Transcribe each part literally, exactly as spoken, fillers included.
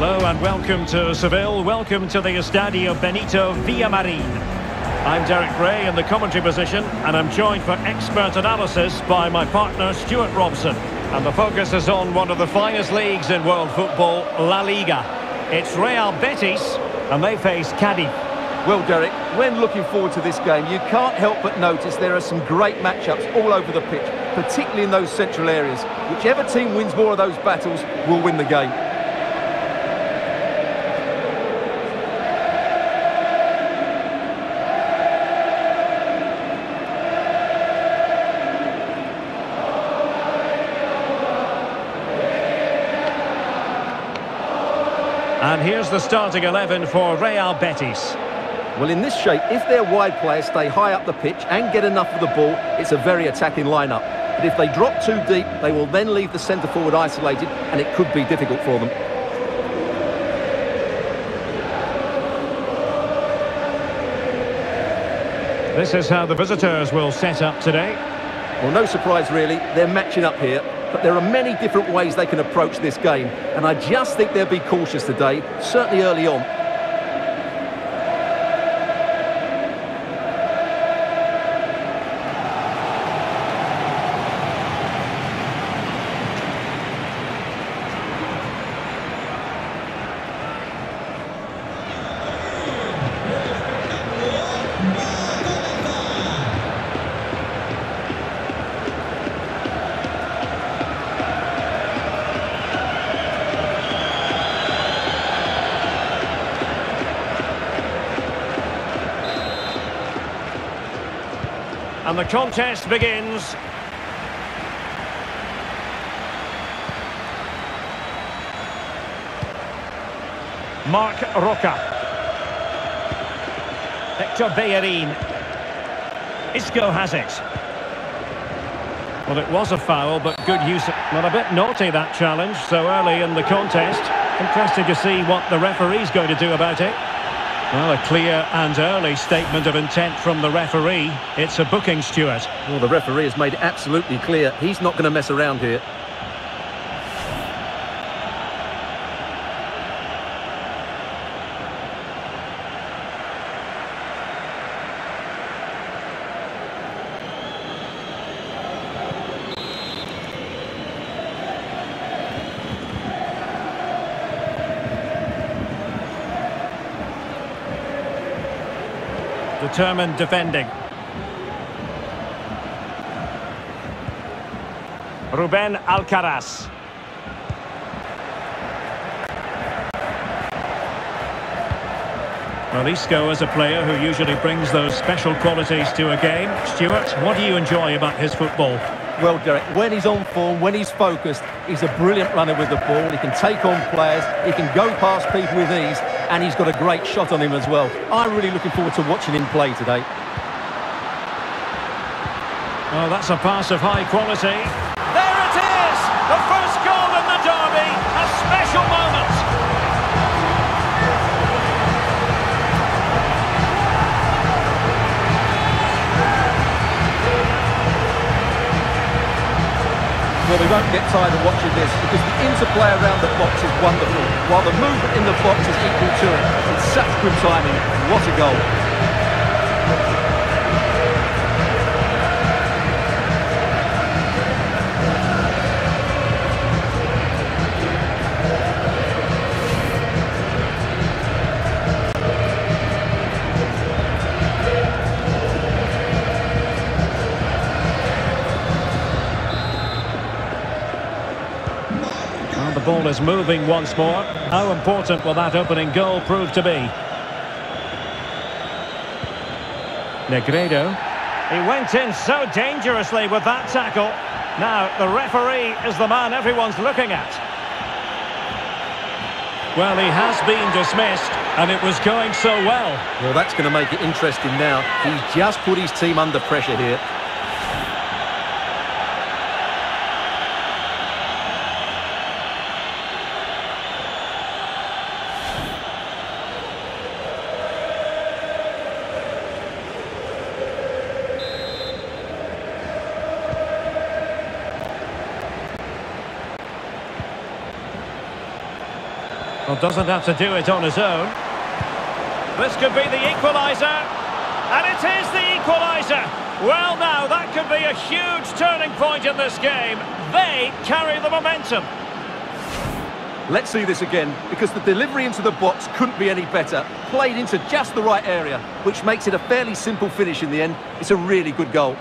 Hello and welcome to Seville, welcome to the Estadio Benito Villamarín. I'm Derek Gray in the commentary position, and I'm joined for expert analysis by my partner Stuart Robson. And the focus is on one of the finest leagues in world football, La Liga. It's Real Betis, and they face Cadiz. Well, Derek, when looking forward to this game, you can't help but notice there are some great matchups all over the pitch, particularly in those central areas. Whichever team wins more of those battles will win the game. And here's the starting eleven for Real Betis. Well, in this shape, if their wide players stay high up the pitch and get enough of the ball, it's a very attacking lineup. But if they drop too deep, they will then leave the centre forward isolated, and it could be difficult for them. This is how the visitors will set up today. Well, no surprise really, they're matching up here. But there are many different ways they can approach this game, and I just think they'll be cautious today, certainly early on. And the contest begins. Mark Roca. Victor Bejarin. Isco has it. Well, it was a foul, but good use. Well, a bit naughty, that challenge, so early in the contest. Interested to see what the referee's going to do about it. Well, a clear and early statement of intent from the referee. It's a booking, Stuart. Well, the referee has made it absolutely clear. He's not going to mess around here. Determined defending. Ruben Alcaraz. Well, Isco is a player who usually brings those special qualities to a game. Stuart, what do you enjoy about his football? Well, Derek, when he's on form, when he's focused, he's a brilliant runner with the ball. He can take on players, he can go past people with ease, and he's got a great shot on him as well. I'm really looking forward to watching him play today. Well, that's a pass of high quality. There it is! The first goal in the derby! A special moment! Well, we won't get tired of watching this because the interplay around the box is wonderful, while the movement in the box is equal to it. It's such good timing. What a goal. The ball is moving once more. How important will that opening goal prove to be? Negredo. He went in so dangerously with that tackle. Now, the referee is the man everyone's looking at. Well, he has been dismissed, and it was going so well. Well, that's going to make it interesting now. He's just put his team under pressure here. Well, doesn't have to do it on his own. This could be the equaliser. And it is the equaliser. Well, now, that could be a huge turning point in this game. They carry the momentum. Let's see this again, because the delivery into the box couldn't be any better. Played into just the right area, which makes it a fairly simple finish in the end. It's a really good goal.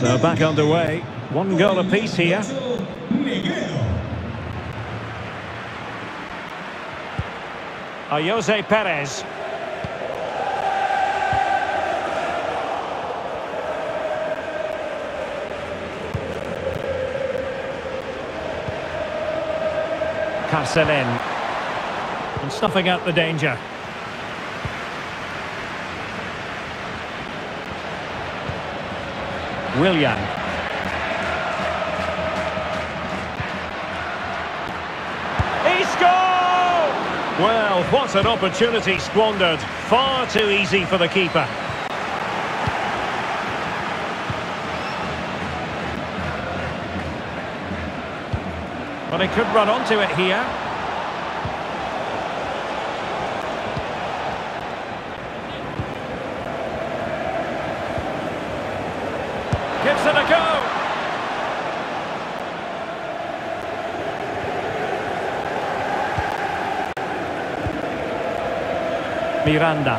So back underway. One goal apiece here. Jose Perez. Carselen. And stuffing out the danger. William. Isco! Well, what an opportunity squandered. Far too easy for the keeper. But he could run onto it here. Gives it a go. Miranda.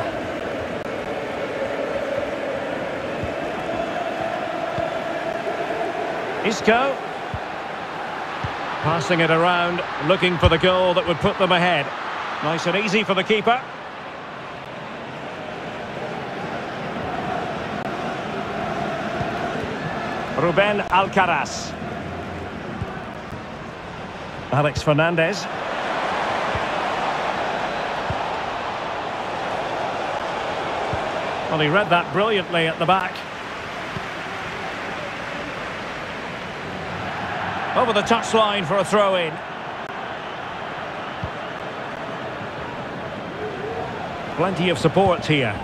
Isco. Passing it around, looking for the goal that would put them ahead. Nice and easy for the keeper. Ruben Alcaraz. Alex Fernandez. Well, he read that brilliantly at the back. Over the touchline for a throw-in. Plenty of support here.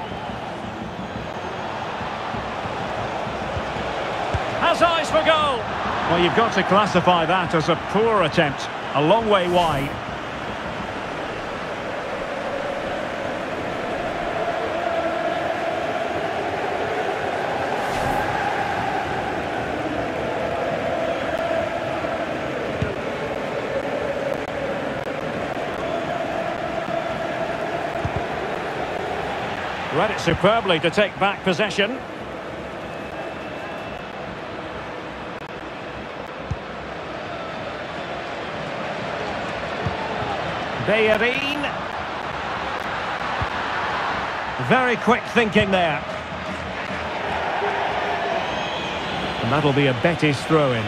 Has eyes for goal. Well, you've got to classify that as a poor attempt. A long way wide. Read it superbly to take back possession. Bayerine. Very quick thinking there. And that'll be a Betis throw-in.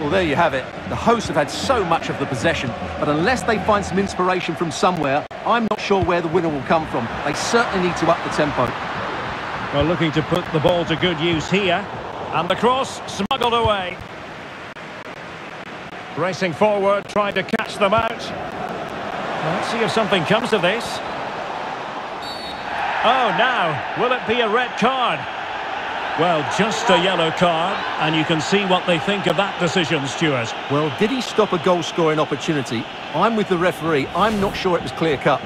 Well, there you have it. The hosts have had so much of the possession, but unless they find some inspiration from somewhere, I'm not sure where the winner will come from. They certainly need to up the tempo. Well, looking to put the ball to good use here. And the cross smuggled away. Racing forward, trying to catch them out. Let's see if something comes of this. Oh, now, will it be a red card? Well, just a yellow card, and you can see what they think of that decision, Stuart. Well, did he stop a goal-scoring opportunity? I'm with the referee. I'm not sure it was clear-cut.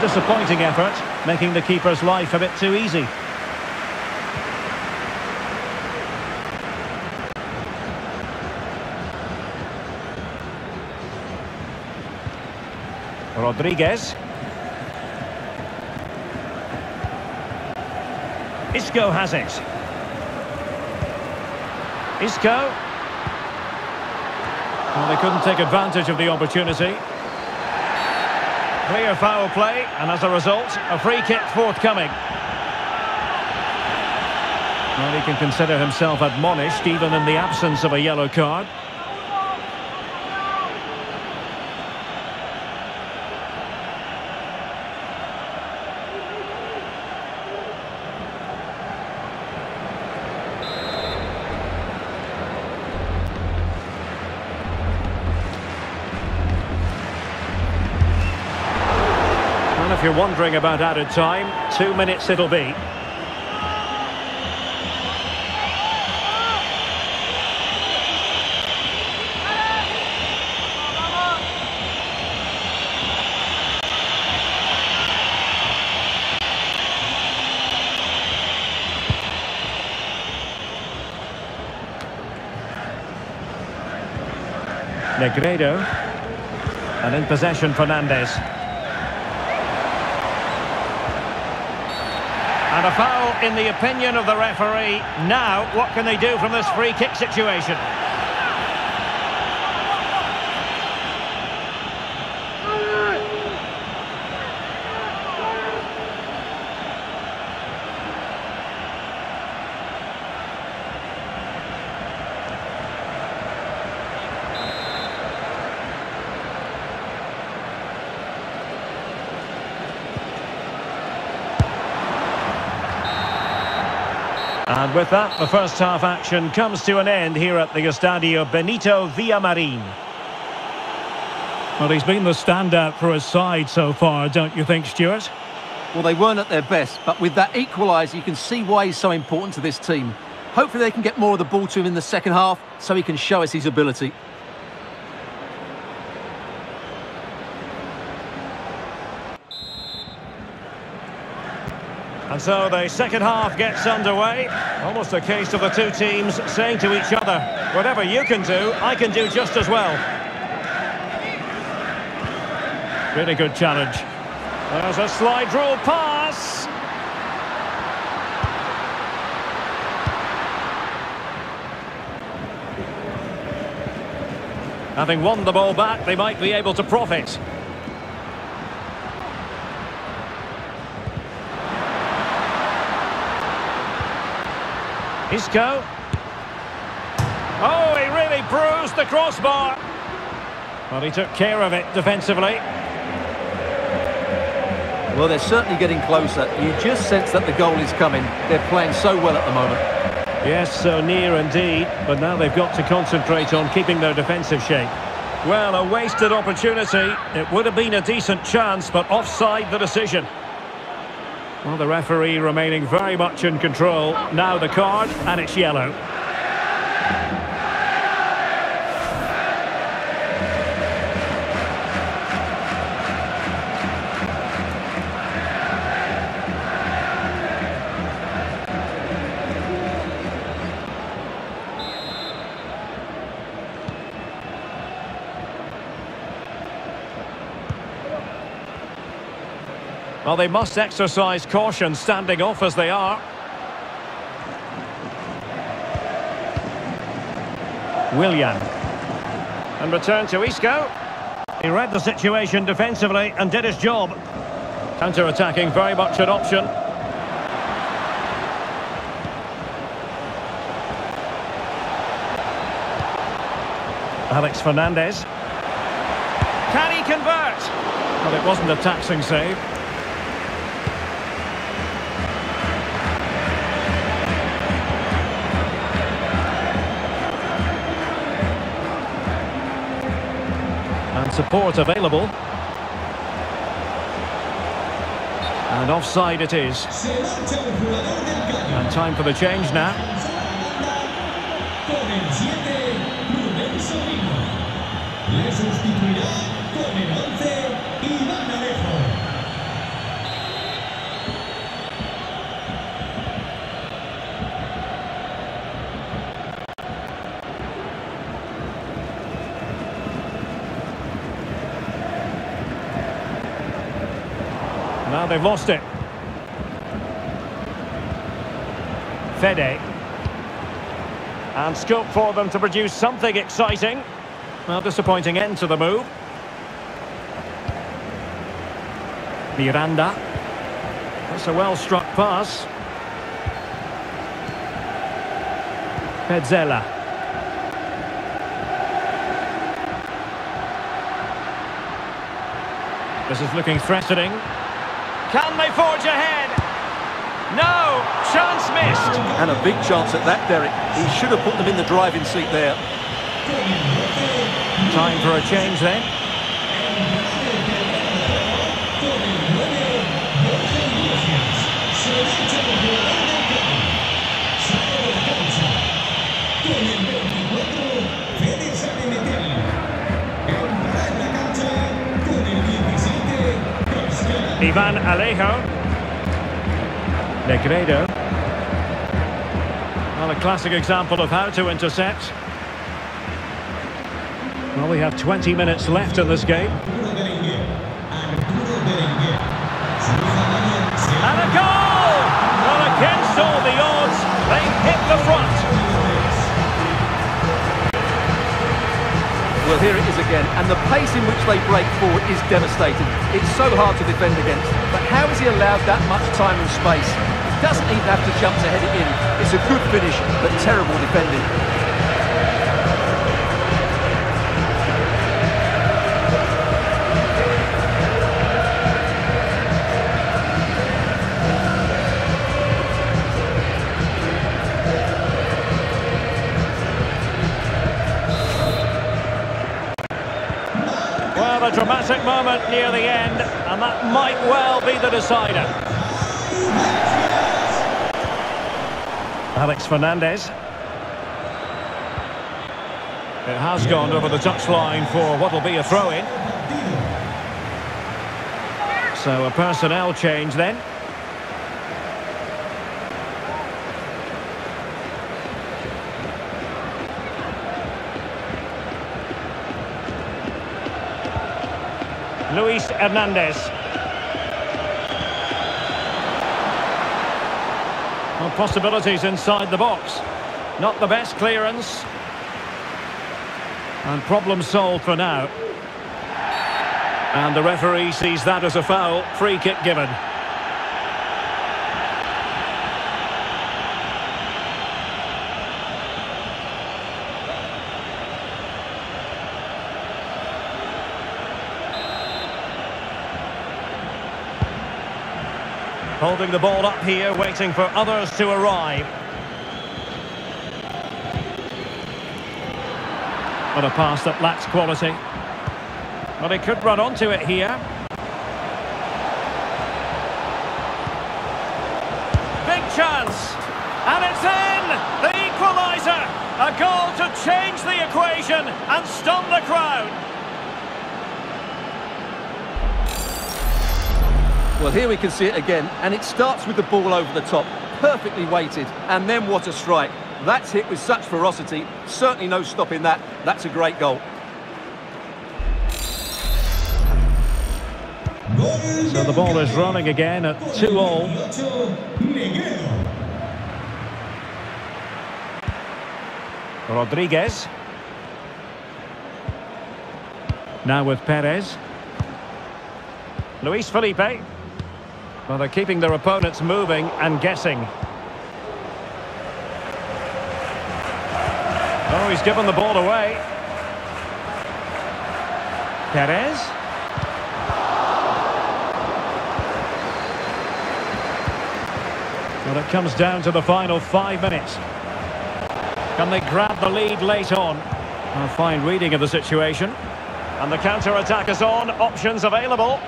Disappointing effort, making the keeper's life a bit too easy. Rodriguez. Isco has it. Isco. Well, they couldn't take advantage of the opportunity. Clear foul play, and as a result, a free kick forthcoming. Well, he can consider himself admonished, even in the absence of a yellow card. If you're wondering about added time, two minutes it'll be. Negredo, and in possession Fernandez. And a foul in the opinion of the referee. Now, what can they do from this free kick situation? And with that, the first half action comes to an end here at the Estadio Benito Villamarín. Well, he's been the standout for his side so far, don't you think, Stuart? Well, they weren't at their best, but with that equaliser, you can see why he's so important to this team. Hopefully they can get more of the ball to him in the second half so he can show us his ability. And so the second half gets underway. Almost a case of the two teams saying to each other, whatever you can do, I can do just as well. Really good challenge. There's a slide rule pass. Having won the ball back, they might be able to profit. Isco. Oh, he really bruised the crossbar. Well, he took care of it defensively. Well, they're certainly getting closer. You just sense that the goal is coming. They're playing so well at the moment. Yes, so near indeed. But now they've got to concentrate on keeping their defensive shape. Well, a wasted opportunity. It would have been a decent chance, but offside the decision. Well, the referee remaining very much in control. Now the card, and it's yellow. Well, they must exercise caution standing off as they are. William. And return to Isco. He read the situation defensively and did his job. Counter-attacking, very much an option. Alex Fernandez. Can he convert? Well, it wasn't a taxing save. Support available, and offside it is, and time for the change now. Now they've lost it. Fede. And scope for them to produce something exciting. Well, disappointing end to the move. Miranda. That's a well-struck pass. Pezzella. This is looking threatening. Can they forge ahead? No! Chance missed! And a big chance at that, Derek. He should have put them in the driving seat there. Time for a change then. Ivan Alejo. Negredo. Well, a classic example of how to intercept. Well, we have twenty minutes left in this game. And a goal! Well, against all the odds, they hit the front. Well, here it is again, and the pace in which they break forward is devastating. It's so hard to defend against, but how is he allowed that much time and space? He doesn't even have to jump to head it in. It's a good finish, but terrible defending. A dramatic moment near the end, and that might well be the decider. Alex Fernandez. It has gone over the touchline for what will be a throw-in. So a personnel change then. Luis Hernandez. Well, possibilities inside the box. Not the best clearance. And problem solved for now. And the referee sees that as a foul. Free kick given. Holding the ball up here, waiting for others to arrive. What a pass that lacks quality. But he could run onto it here. Big chance! And it's in! The equaliser! A goal to change the equation and stun the crowd. Well, here we can see it again, and it starts with the ball over the top, perfectly weighted, and then what a strike. That's hit with such ferocity, certainly no stopping that. That's a great goal. So the ball is running again at two all. Rodriguez. Now with Perez. Luis Felipe. Well, they're keeping their opponents moving and guessing. Oh, he's given the ball away. Perez. Well, it comes down to the final five minutes. Can they grab the lead late on? A fine reading of the situation. And the counter-attack is on. Options available.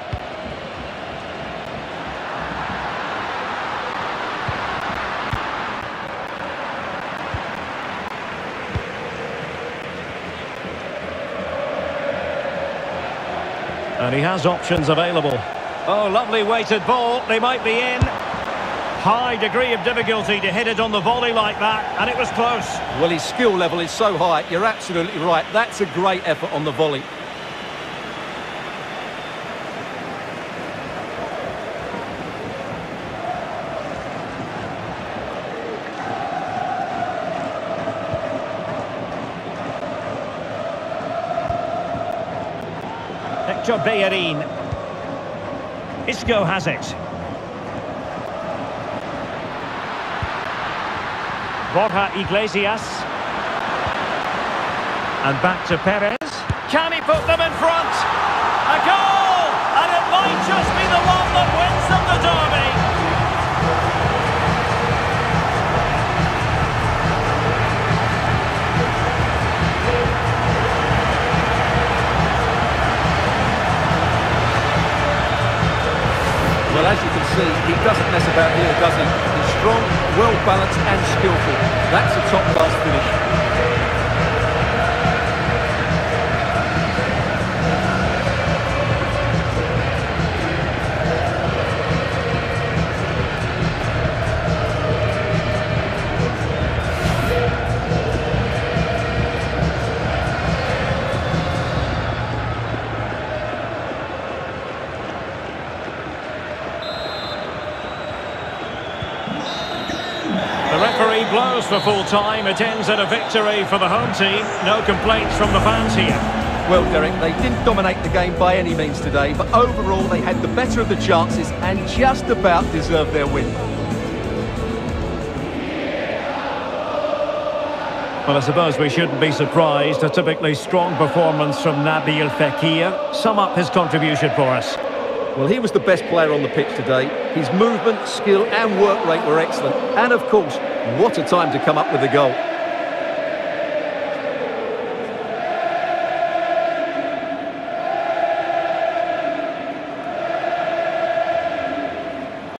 And he has options available. Oh, lovely weighted ball. They might be in. High degree of difficulty to hit it on the volley like that, and it was close. Well, his skill level is so high. You're absolutely right. That's a great effort on the volley. Victor Bejarin. Isco has it. Borja Iglesias. And back to Perez. Can he put them in front? A goal! And it might just be the one that wins them the derby. Well, as you can see, he doesn't mess about here, does he? He's strong, well-balanced and skillful. That's a top-class finish. Blows for full time. It ends in a victory for the home team. No complaints from the fans here. Well, Derek, they didn't dominate the game by any means today, but overall they had the better of the chances and just about deserved their win. Well, I suppose we shouldn't be surprised. A typically strong performance from Nabil Fekir. Sum up his contribution for us. Well, he was the best player on the pitch today. His movement, skill and work rate were excellent. And, of course, what a time to come up with a goal.